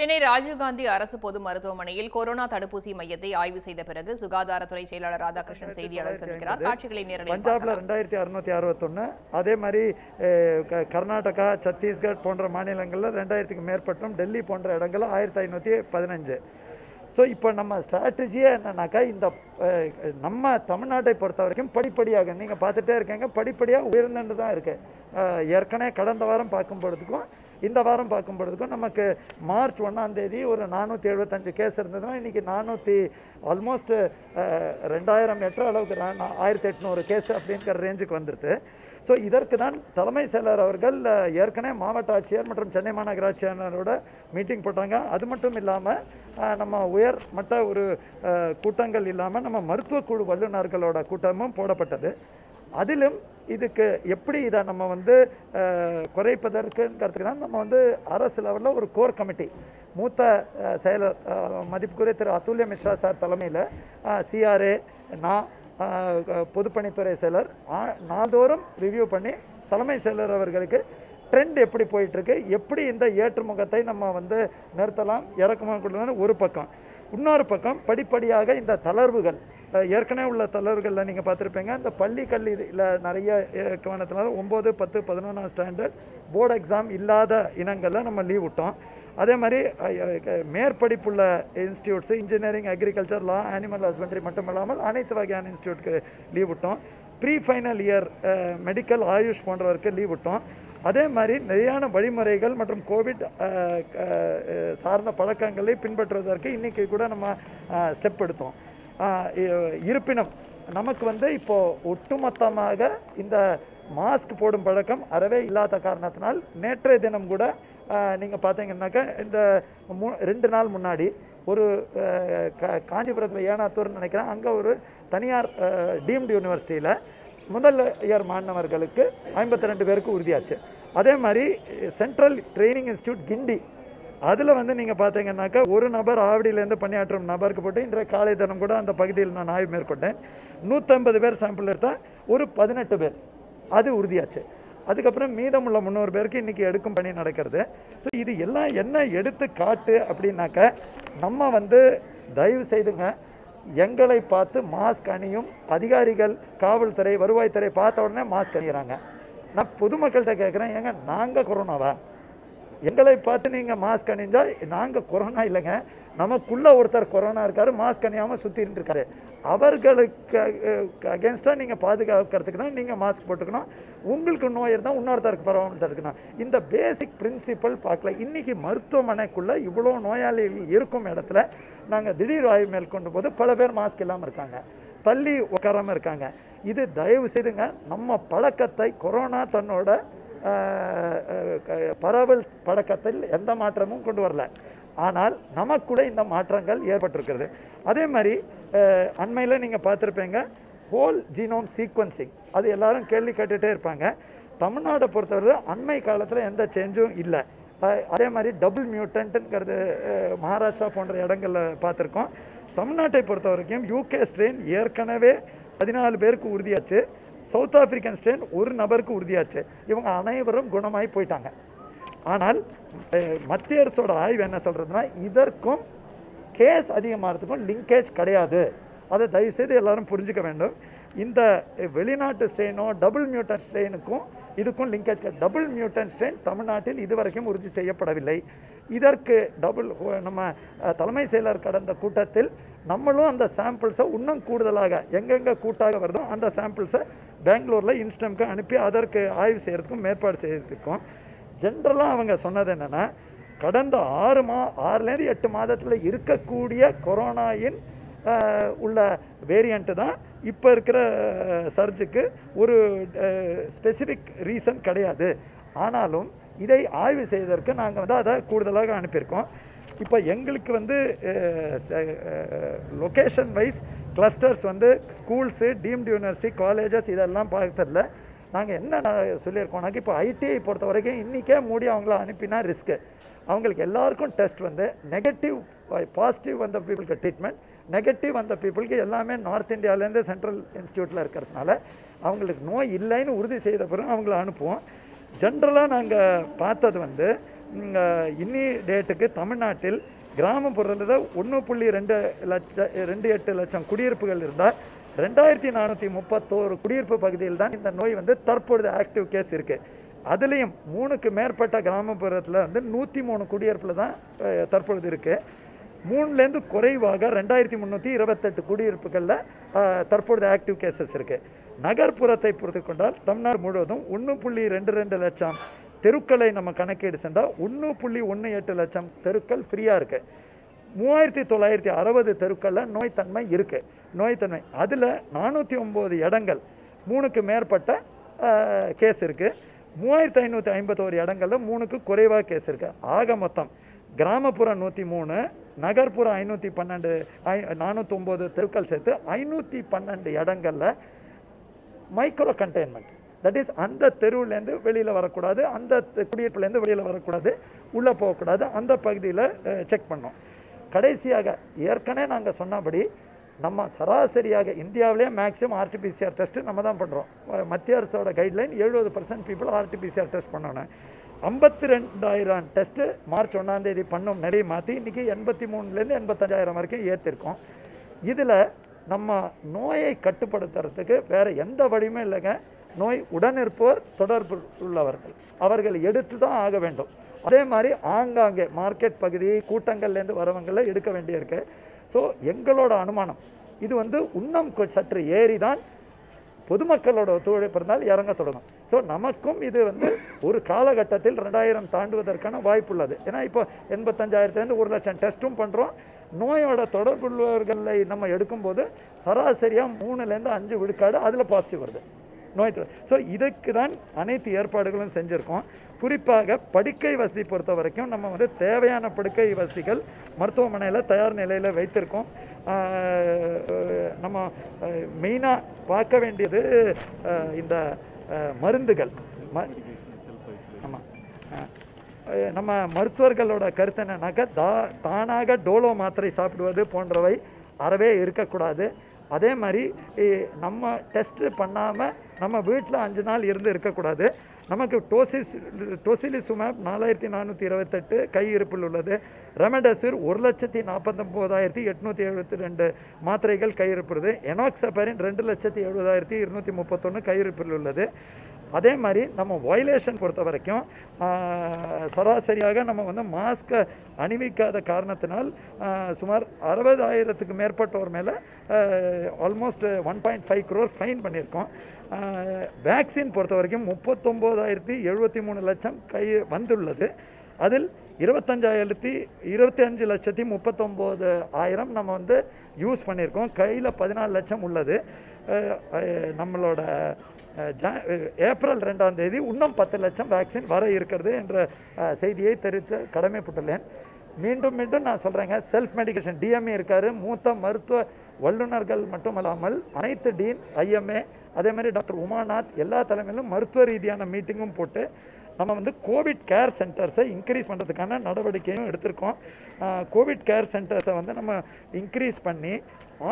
சென்னை ராஜீவ்காந்தி அரசு பொது மருத்துவமனையில் கொரோனா தடுப்பூசி மையத்தை ஆய்வு செய்த பிறகு சுகாதாரத்துறை செயலாளர் ராதாகிருஷ்ணன் செய்தியாளர் சந்திக்கிறார். காட்சிகளை நேரலையில் பஞ்சாப்ல 2661 அதே மாதிரி கர்நாடகா சத்தீஸ்கர் போன்ற மாநிலங்களில் 2000க்கு மேற்பட்டும் டெல்லி போன்ற இடங்களில் 1515. ஸோ இப்போ நம்ம ஸ்ட்ராட்டஜியே என்னன்னாக்கா இந்த நம்ம தமிழ்நாட்டை பொறுத்த வரைக்கும் படிப்படியாக நீங்கள் பார்த்துட்டே இருக்கீங்க, படிப்படியாக உயர்ந்துட்டு தான் இருக்குது. ஏற்கனவே கடந்த வாரம் பார்க்கும்பொழுதுக்கும் இந்த வாரம் பார்க்கும்பொழுதுக்கும் நமக்கு மார்ச் 1 ஒரு 475 கேஸ் இருந்ததுன்னா இன்றைக்கி ஆல்மோஸ்ட் 2000 எட்டுற அளவுக்கு 1800 கேஸ் அப்படிங்கிற ரேஞ்சுக்கு வந்துடுது. ஸோ இதற்கு தான் தலைமை செயலர் அவர்கள் ஏற்கனவே மாவட்ட ஆட்சியர் மற்றும் சென்னை மாநகராட்சி ஆணையரோட மீட்டிங் போட்டாங்க. அது மட்டும் இல்லாமல் நம்ம உயர்மட்ட ஒரு கூட்டங்கள் இல்லாமல் நம்ம மருத்துவக்குழு வல்லுநர்களோட கூட்டமும் போடப்பட்டது. அதிலும் இதுக்கு எப்படி இதை நம்ம குறைப்பதற்குங்கிறதுக்கு தான் நம்ம அரசு லெவலில் ஒரு கோர் கமிட்டி மூத்த செயலர் மதிப்புக்குரிய திரு அதுல்ய மிஸ்ரா சார் தலைமையில் சிஆர்ஏ நான் பொதுப்பணித்துறை செயலர் நாள்தோறும் ரிவ்யூ பண்ணி தலைமை செயலர் அவர்களுக்கு ட்ரெண்ட் எப்படி போயிட்டுருக்கு, எப்படி இந்த ஏற்றுமுகத்தை நம்ம நிறுத்தலாம், இறக்குமுகம் கொடுக்கலாம் ஒரு பக்கம். இன்னொரு பக்கம் படிப்படியாக இந்த தளர்வுகள், ஏற்கனவே உள்ள தளர்வுகளில் நீங்கள் பார்த்துருப்பீங்க, இந்த பள்ளி கல்வியில் நிறைய கவனத்தினால 9, 10, 11ஆம் ஸ்டாண்டர்ட் போர்டு எக்ஸாம் இல்லாத இனங்களில் நம்ம லீவ் விட்டோம். அதே மாதிரி மேற்படிப்புள்ள institutes engineering, agriculture, law, animal husbandry மட்டும் இல்லாமல் அனைத்து வகையான இன்ஸ்டியூட்க்கு லீவ் விட்டோம். Pre final year medical, AYUSH போன்றவருக்கு லீவ் விட்டோம். அதே மாதிரி நிறையான வழிமுறைகள் மற்றும் கோவிட் சார்ந்த பழக்கங்களை பின்பற்றுவதற்கு இன்றைக்கி கூட நம்ம ஸ்டெப் எடுத்தோம். இருப்பினும் நமக்கு இப்போது ஒட்டுமொத்தமாக இந்த மாஸ்க் போடும் பழக்கம் அறவே இல்லாத காரணத்தினால் நேற்றைய தினம் கூட நீங்கள் பார்த்தீங்கன்னாக்கா இந்த 2 நாள் முன்னாடி ஒரு காஞ்சிபுரத்தில் ஏனாத்தூர்னு நினைக்கிறேன், அங்கே ஒரு தனியார் டீம்டு யூனிவர்சிட்டியில் முதல் இயர் மாணவர்களுக்கு 52 பேருக்கு உறுதியாச்சு. அதே மாதிரி சென்ட்ரல் ட்ரைனிங் இன்ஸ்டியூட் கிண்டி அதில் நீங்கள் பார்த்தீங்கன்னாக்கா ஒரு நபர் ஆவடியிலேருந்து பணியாற்றும் நபருக்கு போட்டு இன்றைய காலை தினம் கூட அந்த பகுதியில் நான் ஆய்வு மேற்கொண்டேன். 150 பேர் சாம்பிள் எடுத்தால் ஒரு 18 பேர் அது உறுதியாச்சு. அதுக்கப்புறம் மீதமுள்ள 300 பேருக்கு இன்றைக்கி எடுக்கும் பணி நடக்கிறது. ஸோ இது எல்லாம் என்ன எடுத்து காட்டு அப்படின்னாக்கா நம்ம தயவு செய்துங்க எங்களை பார்த்து மாஸ்க் அணியும் அதிகாரிகள், காவல்துறை, வருவாய்த்துறை பார்த்த உடனே மாஸ்க் அணிகிறாங்க. நான் பொதுமக்கள்கிட்ட கேட்குறேன், ஏங்க நாங்கள் கொரோனாவா? எங்களை பார்த்து நீங்கள் மாஸ்க் அணிஞ்சால் நாங்கள் கொரோனா இல்லைங்க, நமக்குள்ளே ஒருத்தர் கொரோனா இருக்கார், மாஸ்க் அணியாமல் சுற்றிட்டு இருக்காரு, அவர்களுக்கு அகேன்ஸ்டாக நீங்கள் பாதுகாக்கிறதுக்கு தான் நீங்கள் மாஸ்க் போட்டுக்கணும். உங்களுக்கு நோய் இருந்தால் இன்னொருத்தருக்கு பரவாமல் தடுக்கணும். இந்த பேசிக் பிரின்சிபல் பார்க்கல. இன்றைக்கி மருத்துவமனைக்குள்ளே இவ்வளோ நோயாளிகள் இருக்கும் இடத்துல நாங்கள் திடீர் ஆய்வு மேற்கொண்ட போது பல பேர் மாஸ்க் இல்லாமல் இருக்காங்க, தள்ளி உட்காராமல் இருக்காங்க. இது தயவு செய்துங்க நம்ம பழக்கத்தை, கொரோனா தன்னோட பரவல் பழக்கத்தில் எந்த மாற்றமும் கொண்டு வரல, ஆனால் நமக்குள்ள இந்த மாற்றங்கள் ஏற்பட்டிருக்கிறது. அதே மாதிரி அண்மையில் நீங்கள் பார்த்துருப்பீங்க ஹோல் ஜீனோம் சீக்வன்சிங், அது எல்லாரும் கேள்வி கேட்டுகிட்டே இருப்பாங்க. தமிழ்நாட்டை பொறுத்தவரை அண்மை காலத்தில் எந்த சேஞ்சும் இல்லை. அதே மாதிரி டபுள் மியூட்டன்ட்டுங்கிறது மகாராஷ்டிரா போன்ற இடங்களில் பார்த்துருக்கோம். தமிழ்நாட்டை பொறுத்த வரைக்கும் யூகே ஸ்ட்ரெயின் ஏற்கனவே 14 பேருக்கு உறுதியாச்சு, சவுத் ஆப்பிரிக்கன் ஸ்ட்ரெயின் ஒரு நபருக்கு உறுதியாச்சு. இவங்க அனைவரும் குணமாகி போயிட்டாங்க. ஆனால் மத்திய அரசோட ஆய்வு என்ன சொல்கிறதுனா இதற்கும் கேஸ் அதிகமாகிறதுக்கும் லிங்கேஜ் கிடையாது. அதை தயவுசெய்து எல்லாரும் புரிஞ்சுக்க வேண்டும். இந்த வெளிநாட்டு ஸ்ட்ரெயினோ டபுள் மியூட்டன் ஸ்ட்ரெயினுக்கும் இதுக்கும் லிங்கேஜ் கிடையாது. டபுள் மியூட்டன் ஸ்ட்ரெயின் தமிழ்நாட்டில் இதுவரைக்கும் உறுதி செய்யப்படவில்லை. இதற்கு நம்ம தலைமை செயலர் கடந்த கூட்டத்தில் நம்மளும் அந்த சாம்பிள்ஸை இன்னும் கூடுதலாக எங்கெங்கே கூட்டாக வருதோ அந்த சாம்பிள்ஸை பெங்களூரில் இன்ஸ்டம்க்கு அனுப்பி அதற்கு ஆய்வு செய்கிறதுக்கும் மேற்பாடு செய்கிறதுக்கும் ஜென்ரலாக அவங்க சொன்னது என்னென்னா கடந்த 6 மாதத்துலேருந்து 8 மாதத்தில் இருக்கக்கூடிய கொரோனாவின் உள்ள வேரியண்ட்டு தான் இப்போ இருக்கிற சர்ஜுக்கு ஒரு ஸ்பெசிஃபிக் ரீசன் கிடையாது. ஆனாலும் இதை ஆய்வு செய்வதற்கு நாங்கள் அதை கூடுதலாக அனுப்பியிருக்கோம். இப்போ எங்களுக்கு location wise clusters schools, deemed university, colleges இதெல்லாம் பார்க்கறதில்ல. நாங்கள் என்ன சொல்லியிருக்கோம்னாக்கா இப்போ ஐடிஐ பொறுத்த வரைக்கும் இன்றைக்கே மூடி அவங்கள அனுப்பினா ரிஸ்க்கு. அவங்களுக்கு எல்லாருக்கும் டெஸ்ட் நெகட்டிவ், பாசிட்டிவ் வந்த பீப்புளுக்கு ட்ரீட்மெண்ட், நெகட்டிவ் வந்த பீப்புளுக்கு எல்லாமே நார்த் இந்தியாவிலேருந்து சென்ட்ரல் இன்ஸ்டியூட்டில் இருக்கிறதுனால அவங்களுக்கு நோய் இல்லைன்னு உறுதி செய்த பிறகு அவங்கள அனுப்புவோம். ஜென்ரலாக நாங்கள் பார்த்தது इन्नी डेट के तमिलनाडु ग्रामपुरத்தில் 1.28 லட்சம் குடியிருப்புகள் இருந்தா 2431 குடியிருப்பு பகுதியில் தான் இந்த நோய் வந்து தற்போது ஆக்டிவ் கேஸ் இருக்கு. அதுலயும் 3க்கு மேற்பட்ட கிராமப்புறத்துல வந்து 103 குடியிருப்புல தான் தற்போது இருக்கு. 3ல இருந்து குறைவாக 2328 குடியிருப்புகள்ல தற்போது ஆக்டிவ் கேसेस இருக்கு. நகர்ப்புறத்தை பொறுத்துக்கொண்டால் தமிழ்நாடு முழுவதும் 1.22 லட்சம் தெருக்களை நம்ம கணக்கீடு செஞ்சால் 1.18 லட்சம் தெருக்கள் ஃப்ரீயாக இருக்குது. 3960 தெருக்களில் நோய்த்தன்மை இருக்குது. நோய்த்தன்மை அதில் 409 இடங்கள் 3க்கு மேற்பட்ட கேஸ் இருக்குது. 3551 இடங்களில் 3க்கு குறைவாக கேஸ் இருக்குது. ஆக மொத்தம் கிராமப்புறம் 103 நகர்ப்புறம் 409 தெருக்கள் சேர்த்து 512 இடங்களில் மைக்ரோ கண்டெயின்மெண்ட் That is அந்த தெருவிலேருந்து வெளியில் வரக்கூடாது, அந்த குடியிருப்புலேருந்து வெளியில் வரக்கூடாது, உள்ளே போகக்கூடாது, அந்த பகுதியில் செக் பண்ணோம். கடைசியாக ஏற்கனவே நாங்கள் சொன்னபடி நம்ம சராசரியாக இந்தியாவிலே மேக்ஸிமம் ஆர்டிபிசிஆர் டெஸ்ட்டு நம்ம தான் பண்ணுறோம். மத்திய அரசோட கைட்லைன் 70% பீப்புள் ஆர்டிபிசிஆர் டெஸ்ட் பண்ணணும். 52,000 டெஸ்ட்டு மார்ச் 1 பண்ணோம். நிறைய மாற்றி இன்றைக்கி 83,000லேருந்து 85,000 வரைக்கும் ஏற்றிருக்கோம். இதில் நம்ம நோயை கட்டுப்படுத்துறதுக்கு வேறு எந்த வழியுமே இல்லைங்க. நோய் உடனிருப்போர் தொடர்பு உள்ளவர்கள் அவர்கள் எடுத்து தான் ஆக வேண்டும். அதே மாதிரி ஆங்காங்கே மார்க்கெட் பகுதி கூட்டங்கள்லேருந்து வரவங்களை எடுக்க வேண்டியிருக்கு. ஸோ எங்களோட அனுமானம் இது வந்து இன்னும் சற்று ஏறி தான் பொதுமக்களோட ஒத்துழைப்பு இருந்தால் இறங்க தொடங்கும். ஸோ நமக்கும் இது வந்து ஒரு காலகட்டத்தில் 2000 தாண்டுவதற்கான வாய்ப்பு உள்ளது. ஏன்னா இப்போ 85,000லேருந்து 1,00,000 டெஸ்ட்டும் பண்ணுறோம். நோயோட தொடர்புள்ளவர்களை நம்ம எடுக்கும்போது சராசரியாக 3லேருந்து 5 விழுக்காடு அதில் பாசிட்டிவ் வருது நோய். ஸோ இதுக்கு தான் அனைத்து ஏற்பாடுகளும் செஞ்சுருக்கோம். குறிப்பாக படுக்கை வசதி பொறுத்த வரைக்கும் நம்ம வந்து தேவையான படுக்கை வசதிகள் மருத்துவமனையில் தயார் நிலையில் வைத்திருக்கோம். நம்ம மெயினாக பார்க்க வேண்டியது இந்த மருந்துகள். ஆமாம், நம்ம மருத்துவர்களோட கருத்து என்னன்னாக்கா தானாக டோலோ மாத்திரை சாப்பிடுவது போன்றவை அறவே இருக்கக்கூடாது. அதே மாதிரி நம்ம டெஸ்ட்டு பண்ணாமல் நம்ம வீட்டில் 5 நாள் இருந்து இருக்கக்கூடாது. நமக்கு டோசிலிசுமேப் 4428 கையிருப்பில் உள்ளது. ரெமடெசிவிர் 1,49,872 மாத்திரைகள் கையிருப்புறது. எனாக்சபரின் 2,70,231 கையிருப்பில் உள்ளது. அதே மாதிரி நம்ம வயலேஷன் பொறுத்த வரைக்கும் சராசரியாக நம்ம வந்து மாஸ்கை அணிவிக்காத காரணத்தினால் சுமார் 60,000க்கு மேற்பட்டோர் மேலே ஆல்மோஸ்ட் 1.5 crore ஃபைன் பண்ணியிருக்கோம். வேக்சின் பொறுத்த வரைக்கும் 39,073 லட்சம் கை வந்துள்ளது. அதில் 25,39,000 நம்ம வந்து யூஸ் பண்ணியிருக்கோம். கையில் 14 லட்சம் உள்ளது. நம்மளோட ஏப்ரல் 2 இன்னும் 10 லட்சம் வேக்சின் வர இருக்கிறது என்ற செய்தியை தெரிவித்து கடமைப்பட்டுள்ளேன். மீண்டும் மீண்டும் நான் சொல்கிறேங்க, செல்ஃப் மெடிக்கேஷன் டிஎம்ஏ இருக்கார். மூத்த மருத்துவ வல்லுநர்கள் மட்டுமல்லாமல் அனைத்து டீன் ஐஎம்ஏ அதே மாதிரி டாக்டர் உமாநாத் எல்லா தலைமையிலும் மருத்துவ ரீதியான மீட்டிங்கும் போட்டு நம்ம வந்து கோவிட் கேர் சென்டர்ஸை இன்க்ரீஸ் பண்ணுறதுக்கான நடவடிக்கையும் எடுத்திருக்கோம். கோவிட் கேர் சென்டர்ஸை வந்து நம்ம இன்க்ரீஸ் பண்ணி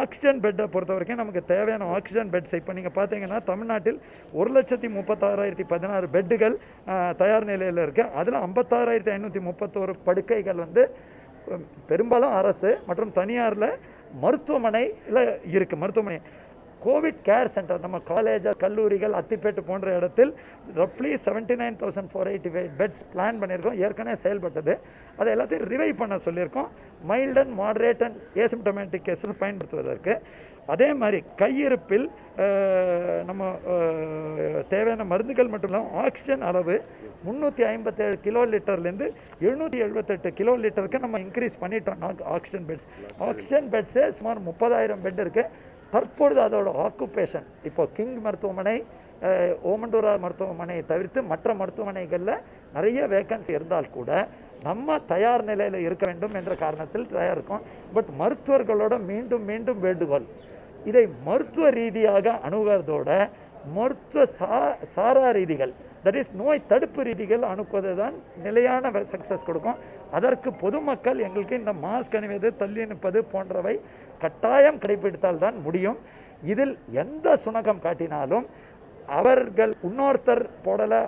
ஆக்சிஜன் பெட்டை பொறுத்த வரைக்கும் நமக்கு தேவையான ஆக்சிஜன் பெட்ஸ் இப்போ நீங்கள் பார்த்தீங்கன்னா தமிழ்நாட்டில் 1,36,16 பெட்டுகள் தயார் நிலையில் இருக்குது. அதில் 56,531 படுக்கைகள் வந்து பெரும்பாலும் அரசு மற்றும் தனியாரில் மருத்துவமனையில் இருக்குது. மருத்துவமனை கோவிட் கேர் சென்டர் நம்ம காலேஜ் கல்லூரிகள் அத்திப்பேட்டு போன்ற இடத்தில் ரஃப்லி 79,485 பெட்ஸ் பிளான் பண்ணியிருக்கோம். ஏற்கனவே செயல்பட்டது. அதை எல்லாத்தையும் ரிவைவ் பண்ண சொல்லியிருக்கோம். Mild and moderate and asymptomatic cases பயன்படுத்துவதற்கு அதே மாதிரி கையிருப்பில் நம்ம தேவையான மருந்துகள் மட்டும் இல்லாமல் ஆக்சிஜன் அளவு 357 கிலோ லிட்டர்லேருந்து 778 கிலோ லிட்டருக்கு நம்ம இன்க்ரீஸ் பண்ணிட்டோம். ஆக்சிஜன் பெட்ஸே சுமார் 30,000 பெட் இருக்குது. தற்பொழுது அதோட ஆக்குபேஷன் இப்போ கிங் மருத்துவமனை ஓமண்டூரா மருத்துவமனையை தவிர்த்து மற்ற மருத்துவமனைகளில் நிறைய வேக்கன்சி இருந்தால் கூட நம்ம தயார் நிலையில் இருக்க வேண்டும் என்ற காரணத்தில் தயார் இருக்கும். பட் மருத்துவர்களோட மீண்டும் மீண்டும் வேண்டுகோள், இதை மருத்துவ ரீதியாக அணுகிறதோட மருத்துவ சாரா ரீதிகள் தட் இஸ் நோய் தடுப்பு ரீதிகள் அணுக்குவது தான் நிலையான சக்ஸஸ் கொடுக்கும். அதற்கு பொதுமக்கள் எங்களுக்கு இந்த மாஸ்க் அணிவது தள்ளி நிற்பது போன்றவை கட்டாயம் கடைபிடித்தால்தான் முடியும். இதில் எந்த சுணக்கம் காட்டினாலும் इन्नोर्तर पोडला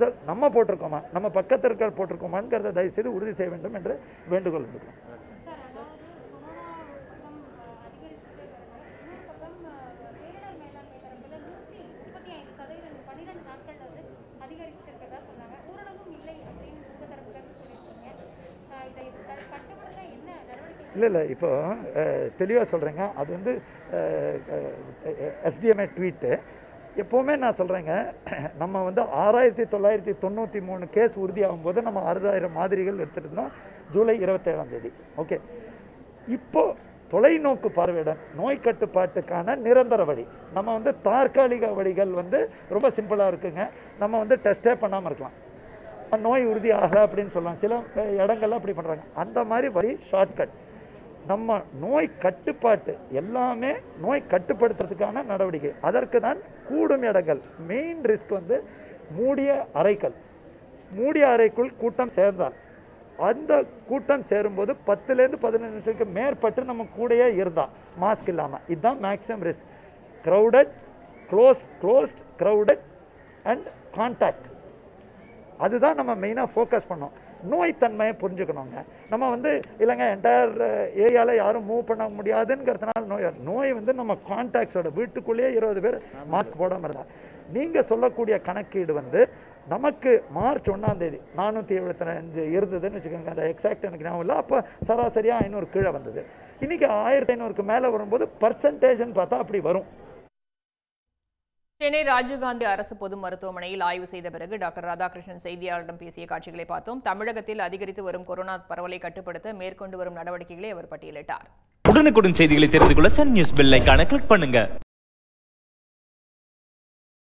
सर नम्म पोट्टिरुक्कोमा नम्म पक्कत्तिल इरुक्किर पोट्टिरुक्कोमांगरद दयवु सेय्து उरुदि सेய்ய वेंडुम एंड्रु वेंडुकोल्गिरेन SDMA ट्वीट எப்பவுமே நான் சொல்றேங்க நம்ம வந்து 6993 கேஸ் உறுதியாகும்போது நம்ம 6000 மாதிரிகள் எடுத்துட்டோம் ஜூலை 27ஆம் தேதி ஓகே இப்போ தொலைநோக்கு பார்வையுடன் நோய் கட்டுப்பாட்டுக்கான நிரந்தர வழி நம்ம வந்து தற்காலிக வழிகள் வந்து ரொம்ப சிம்பிளா இருக்குங்க நம்ம வந்து டெஸ்டே பண்ணாம இருக்கலாம் நோய் உறுதி ஆகல அப்படினு சொல்லலாம் சில இடங்கள்ல அப்படி பண்றாங்க அந்த மாதிரி வழி ஷார்ட் கட் நம்ம நோய் கட்டுப்பாடு எல்லாமே நோய் கட்டுப்படுத்துறதுக்கான நடவடிக்கை அதற்கு தான் கூடும் இடங்கள் மெயின் ரிஸ்க் வந்து மூடிய அறைக்குள் கூட்டம் சேர்ந்தால் அந்த கூட்டம் சேரும்போது 10 லேந்து 15 நிமிஷத்துக்கு மேற்பட்டு நம்ம கூடயே இருந்தா மாஸ்க் இல்லாம இதுதான் maximum risk crowded closed crowded and contact அதுதான் நம்ம மெயினா ஃபோக்கஸ் பண்ணோம் நோய் தன்மையை புரிஞ்சுக்கணும்ங்க நம்ம வந்து இல்லங்க என்டைர் ஏரியால யாரும் மூவ் பண்ண முடியாதுங்கறதனால நோய் வந்து நம்ம கான்டாக்ட்ஸோட வீட்டுக்குள்ளே 20 பேர் மாஸ்க் போடாம இருந்தா நீங்க சொல்லக்கூடிய கணக்கீடு வந்து நமக்கு மார்ச் 1ஆம் தேதி 475 இருந்ததுன்னு வெச்சுக்கங்க அந்த எக்ஸாக்ட் எனக்கு ஞாபகம் இல்ல அப்ப சராசரியா 500 கீழ வந்தது இன்னைக்கு 1500க்கு மேல வரும்போது परसेंटेजன்னு பார்த்தா அப்படி வரும் சென்னை ராஜீவ்காந்தி அரசு பொது மருத்துவமனையில் ஆய்வு செய்த பிறகு டாக்டர் ராதாகிருஷ்ணன் செய்தியாளரிடம் பேசிய காட்சிகளை பார்த்தோம் தமிழகத்தில் அதிகரித்து வரும் கொரோனா பரவலை கட்டுப்படுத்த மேற்கொண்டு வரும் நடவடிக்கைகளை அவர் பட்டியலிட்டார். உடனுக்குடன் செய்திகளை தெரிந்து கொள்ள சன் நியூஸ் பெல் ஐகானை கிளிக் பண்ணுங்க.